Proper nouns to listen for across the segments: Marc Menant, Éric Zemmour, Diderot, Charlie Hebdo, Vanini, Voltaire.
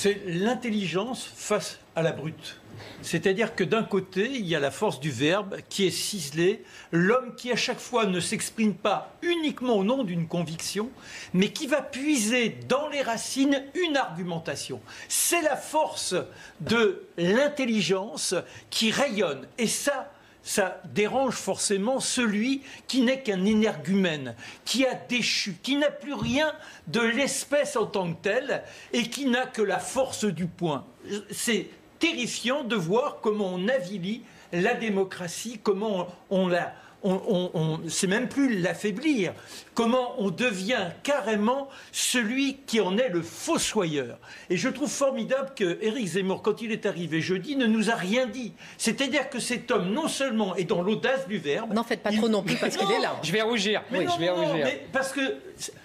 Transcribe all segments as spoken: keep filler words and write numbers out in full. C'est l'intelligence face à la brute. C'est-à-dire que d'un côté, il y a la force du verbe qui est ciselée, l'homme qui à chaque fois ne s'exprime pas uniquement au nom d'une conviction, mais qui va puiser dans les racines une argumentation. C'est la force de l'intelligence qui rayonne. Et ça, ça dérange forcément celui qui n'est qu'un énergumène, qui a déchu, qui n'a plus rien de l'espèce en tant que telle et qui n'a que la force du point. C'est terrifiant de voir comment on avilit la démocratie, comment on, on la... On, on, on sait même plus l'affaiblir. Comment on devient carrément celui qui en est le fossoyeur. Et je trouve formidable que Éric Zemmour, quand il est arrivé jeudi, ne nous a rien dit. C'est-à-dire que cet homme, non seulement est dans l'audace du verbe... N'en faites pas il... trop non plus, parce qu'il est là. Je vais rougir. Mais oui, non, je vais non, rougir. Mais parce que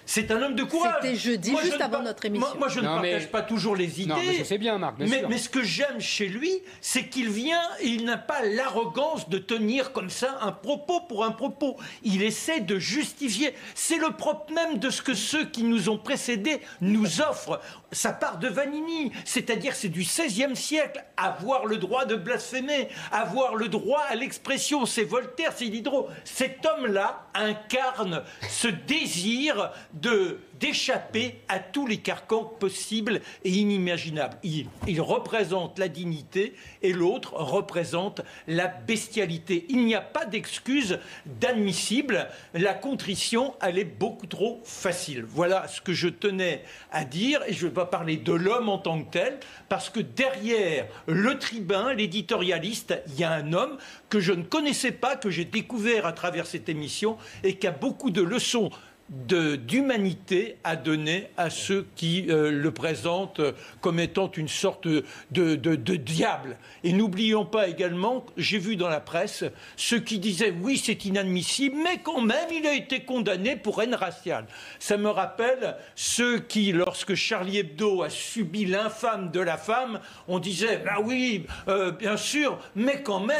c'est un homme de courage. C'était jeudi, moi, juste je avant par... notre émission. Moi, moi je non, ne mais... partage pas toujours les idées. Non, mais je sais bien, Marc, bien mais, sûr. mais ce que j'aime chez lui, c'est qu'il vient et il n'a pas l'arrogance de tenir comme ça un propos pour un propos. Il essaie de justifier. C'est le propre même de ce que ceux qui nous ont précédés nous offrent. Ça part de Vanini, c'est-à-dire c'est du seizième siècle. Avoir le droit de blasphémer, avoir le droit à l'expression, c'est Voltaire, c'est Diderot. Cet homme-là incarne ce désir de... d'échapper à tous les carcans possibles et inimaginables. Il, il représente la dignité et l'autre représente la bestialité. Il n'y a pas d'excuse d'admissible. La contrition, elle est beaucoup trop facile. Voilà ce que je tenais à dire. Et je ne vais pas parler de l'homme en tant que tel, parce que derrière le tribun, l'éditorialiste, il y a un homme que je ne connaissais pas, que j'ai découvert à travers cette émission et qui a beaucoup de leçons d'humanité à donner à ceux qui euh, le présentent comme étant une sorte de, de, de diable. Et n'oublions pas également, j'ai vu dans la presse, ceux qui disaient oui c'est inadmissible, mais quand même il a été condamné pour haine raciale. Ça me rappelle ceux qui, lorsque Charlie Hebdo a subi l'infâme de la femme, on disait bah oui, euh, bien sûr, mais quand même